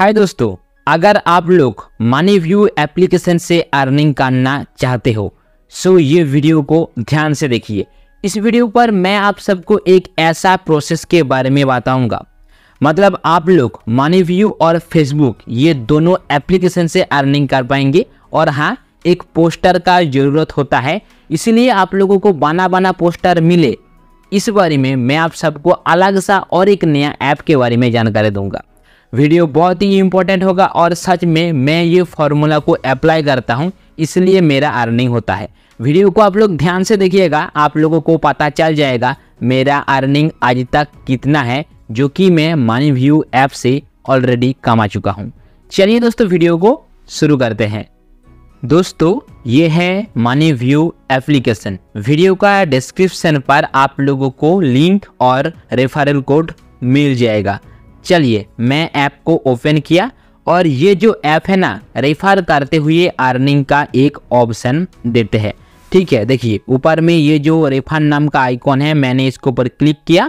हाय दोस्तों, अगर आप लोग मनी व्यू एप्लीकेशन से अर्निंग करना चाहते हो सो ये वीडियो को ध्यान से देखिए। इस वीडियो पर मैं आप सबको एक ऐसा प्रोसेस के बारे में बताऊंगा, मतलब आप लोग मनी व्यू और फेसबुक ये दोनों एप्लीकेशन से अर्निंग कर पाएंगे। और हाँ, एक पोस्टर का ज़रूरत होता है, इसीलिए आप लोगों को बना पोस्टर मिले इस बारे में मैं आप सबको अलग सा और एक नया ऐप के बारे में जानकारी दूंगा। वीडियो बहुत ही इम्पोर्टेंट होगा और सच में मैं ये फार्मूला को अप्लाई करता हूँ, इसलिए मेरा अर्निंग होता है। वीडियो को आप लोग ध्यान से देखिएगा, आप लोगों को पता चल जाएगा मेरा अर्निंग आज तक कितना है, जो कि मैं मनी व्यू ऐप से ऑलरेडी कमा चुका हूँ। चलिए दोस्तों, वीडियो को शुरू करते हैं। दोस्तों, ये है मनी व्यू एप्लीकेशन। वीडियो का डिस्क्रिप्शन पर आप लोगों को लिंक और रेफरल कोड मिल जाएगा। चलिए, मैं ऐप को ओपन किया और ये जो ऐप है ना, रेफर करते हुए अर्निंग का एक ऑप्शन देते हैं। ठीक है, देखिए ऊपर में ये जो रेफर नाम का आइकॉन है, मैंने इसके ऊपर क्लिक किया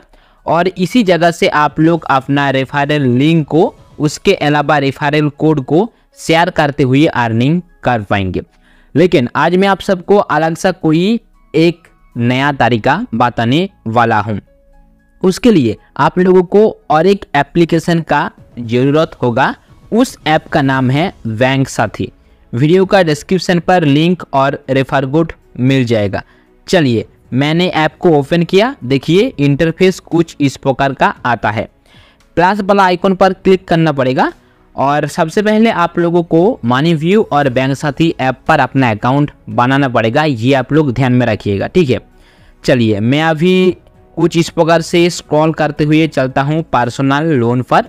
और इसी जगह से आप लोग अपना रेफरल लिंक को, उसके अलावा रेफरल कोड को शेयर करते हुए अर्निंग कर पाएंगे। लेकिन आज मैं आप सबको अलग सा कोई एक नया तरीका बताने वाला हूँ। उसके लिए आप लोगों को और एक एप्लीकेशन का ज़रूरत होगा, उस ऐप का नाम है बैंक साथी। वीडियो का डिस्क्रिप्शन पर लिंक और रेफर कोड मिल जाएगा। चलिए, मैंने ऐप को ओपन किया। देखिए इंटरफेस कुछ इस प्रकार का आता है। प्लस वाला आइकॉन पर क्लिक करना पड़ेगा और सबसे पहले आप लोगों को मनी व्यू और बैंक साथी ऐप पर अपना अकाउंट बनाना पड़ेगा, ये आप लोग ध्यान में रखिएगा। ठीक है, चलिए मैं अभी कुछ इस प्रकार से स्क्रॉल करते हुए चलता हूँ पर्सनल लोन पर।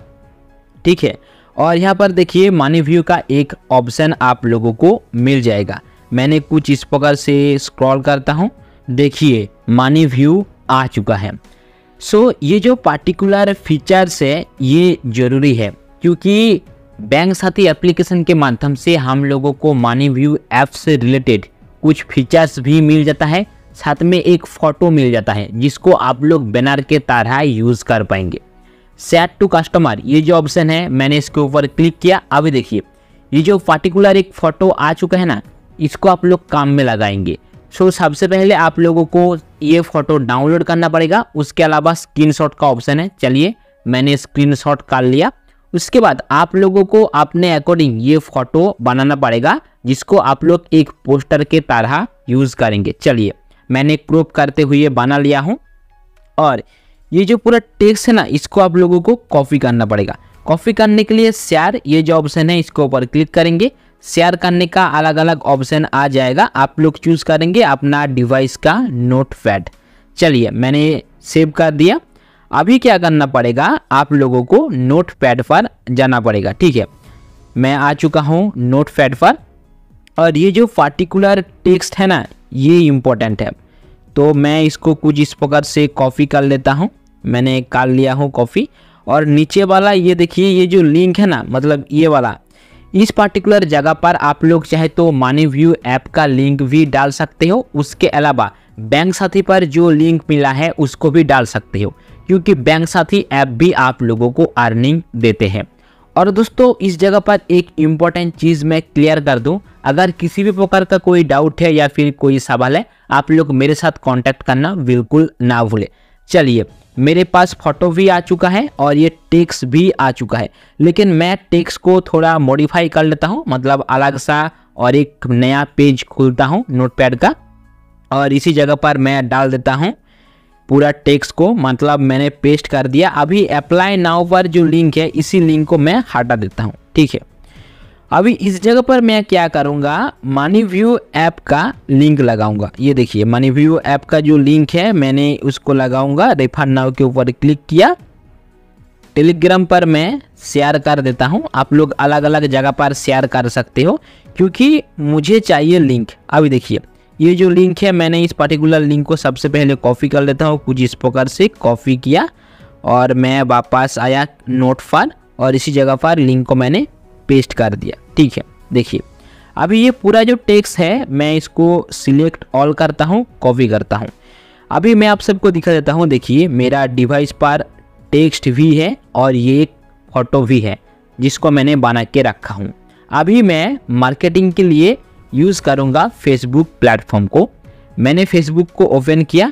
ठीक है, और यहाँ पर देखिए मनी व्यू का एक ऑप्शन आप लोगों को मिल जाएगा। मैंने कुछ इस प्रकार से स्क्रॉल करता हूँ, देखिए मनी व्यू आ चुका है। सो ये जो पार्टिकुलर फीचर्स है ये ज़रूरी है, क्योंकि बैंक साथी एप्लीकेशन के माध्यम से हम लोगों को मनी व्यू ऐप से रिलेटेड कुछ फीचर्स भी मिल जाता है, साथ में एक फ़ोटो मिल जाता है जिसको आप लोग बैनर के तरह यूज़ कर पाएंगे। सेट टू कस्टमर ये जो ऑप्शन है, मैंने इसके ऊपर क्लिक किया। अभी देखिए ये जो पार्टिकुलर एक फ़ोटो आ चुका है ना, इसको आप लोग काम में लगाएंगे। सो सबसे पहले आप लोगों को ये फ़ोटो डाउनलोड करना पड़ेगा। उसके अलावा स्क्रीनशॉट का ऑप्शन है, चलिए मैंने स्क्रीनशॉट कर लिया। उसके बाद आप लोगों को अपने अकॉर्डिंग ये फ़ोटो बनाना पड़ेगा, जिसको आप लोग एक पोस्टर के तरह यूज़ करेंगे। चलिए मैंने क्रॉप करते हुए बना लिया हूँ। और ये जो पूरा टेक्स्ट है ना, इसको आप लोगों को कॉपी करना पड़ेगा। कॉपी करने के लिए शेयर ये जो ऑप्शन है, इसके ऊपर क्लिक करेंगे। शेयर करने का अलग अलग ऑप्शन आ जाएगा, आप लोग चूज़ करेंगे अपना डिवाइस का नोटपैड। चलिए मैंने सेव कर दिया। अभी क्या करना पड़ेगा, आप लोगों को नोटपैड पर जाना पड़ेगा। ठीक है, मैं आ चुका हूँ नोटपैड पर। और ये जो पार्टिकुलर टेक्स्ट है ना, ये इम्पोर्टेंट है, तो मैं इसको कुछ इस प्रकार से कॉपी कर लेता हूँ। मैंने कर लिया हूँ कॉपी। और नीचे वाला ये देखिए, ये जो लिंक है ना, मतलब ये वाला, इस पार्टिकुलर जगह पर आप लोग चाहे तो मनी व्यू ऐप का लिंक भी डाल सकते हो। उसके अलावा बैंक साथी पर जो लिंक मिला है उसको भी डाल सकते हो, क्योंकि बैंक साथी ऐप भी आप लोगों को अर्निंग देते हैं। और दोस्तों, इस जगह पर एक इम्पॉर्टेंट चीज़ मैं क्लियर कर दूं, अगर किसी भी प्रकार का कोई डाउट है या फिर कोई सवाल है, आप लोग मेरे साथ कांटेक्ट करना बिल्कुल ना भूलें। चलिए, मेरे पास फोटो भी आ चुका है और ये टेक्स्ट भी आ चुका है, लेकिन मैं टेक्स्ट को थोड़ा मॉडिफाई कर लेता हूँ, मतलब अलग सा और एक नया पेज खोलता हूँ नोटपैड का। और इसी जगह पर मैं डाल देता हूँ पूरा टेक्स्ट को, मतलब मैंने पेस्ट कर दिया। अभी अप्लाई नाउ पर जो लिंक है, इसी लिंक को मैं हटा देता हूँ। ठीक है, अभी इस जगह पर मैं क्या करूँगा, मनी व्यू ऐप का लिंक लगाऊंगा। ये देखिए मनी व्यू ऐप का जो लिंक है, मैंने उसको लगाऊंगा। रेफर नाउ के ऊपर क्लिक किया। टेलीग्राम पर मैं शेयर कर देता हूँ, आप लोग अलग अलग जगह पर शेयर कर सकते हो, क्योंकि मुझे चाहिए लिंक। अभी देखिए ये जो लिंक है, मैंने इस पार्टिकुलर लिंक को सबसे पहले कॉपी कर लेता हूँ। कुछ इस प्रकार से कॉपी किया और मैं वापस आया नोट पर और इसी जगह पर लिंक को मैंने पेस्ट कर दिया। ठीक है, देखिए अभी ये पूरा जो टेक्स्ट है, मैं इसको सिलेक्ट ऑल करता हूँ, कॉपी करता हूँ। अभी मैं आप सबको दिखा देता हूँ। देखिए मेरा डिवाइस पर टेक्स्ट भी है और ये फोटो भी है, जिसको मैंने बना के रखा हूँ। अभी मैं मार्केटिंग के लिए यूज़ करूँगा फेसबुक प्लेटफॉर्म को। मैंने फेसबुक को ओपन किया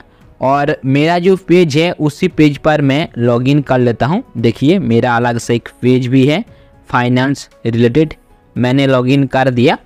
और मेरा जो पेज है उसी पेज पर मैं लॉगिन कर लेता हूँ। देखिए मेरा अलग से एक पेज भी है फाइनेंस रिलेटेड, मैंने लॉगिन कर दिया।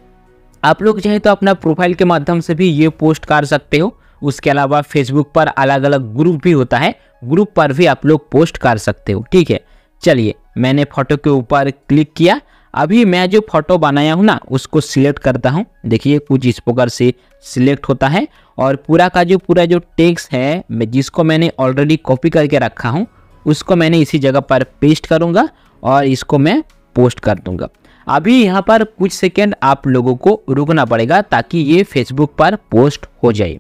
आप लोग चाहे तो अपना प्रोफाइल के माध्यम से भी ये पोस्ट कर सकते हो। उसके अलावा फेसबुक पर अलग अलग ग्रुप भी होता है, ग्रुप पर भी आप लोग पोस्ट कर सकते हो। ठीक है, चलिए मैंने फ़ोटो के ऊपर क्लिक किया। अभी मैं जो फ़ोटो बनाया हूँ ना उसको सिलेक्ट करता हूँ। देखिए कुछ इस प्रकार से सिलेक्ट होता है और पूरा का जो पूरा जो टेक्स्ट है जिसको मैंने ऑलरेडी कॉपी करके रखा हूँ उसको मैंने इसी जगह पर पेस्ट करूँगा और इसको मैं पोस्ट कर दूँगा। अभी यहाँ पर कुछ सेकेंड आप लोगों को रुकना पड़ेगा ताकि ये फेसबुक पर पोस्ट हो जाए।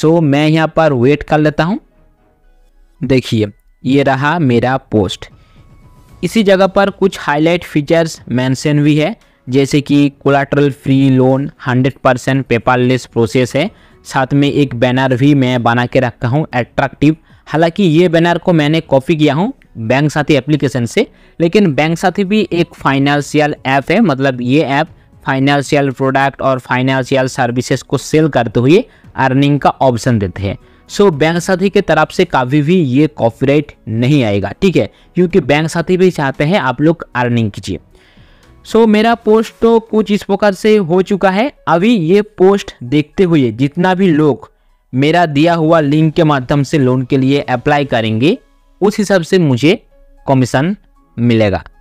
सो मैं यहाँ पर वेट कर लेता हूँ। देखिए ये रहा मेरा पोस्ट। इसी जगह पर कुछ हाईलाइट फीचर्स मेंशन भी है, जैसे कि collateral free loan, 100% paperless process है। साथ में एक बैनर भी मैं बना के रखा हूँ एट्रैक्टिव। हालांकि ये बैनर को मैंने कॉपी किया हूँ बैंक साथी एप्लीकेशन से, लेकिन बैंक साथी भी एक फाइनेंशियल ऐप है। मतलब ये ऐप फाइनेंशियल प्रोडक्ट और फाइनेंशियल सर्विसेज को सेल करते हुए अर्निंग का ऑप्शन देते हैं। सो बैंक साथी के तरफ से कभी भी ये कॉपीराइट नहीं आएगा, ठीक है, क्योंकि बैंक साथी भी चाहते हैं आप लोग अर्निंग कीजिए। सो मेरा पोस्ट तो कुछ इस प्रकार से हो चुका है। अभी ये पोस्ट देखते हुए जितना भी लोग मेरा दिया हुआ लिंक के माध्यम से लोन के लिए अप्लाई करेंगे उस हिसाब से मुझे कमीशन मिलेगा।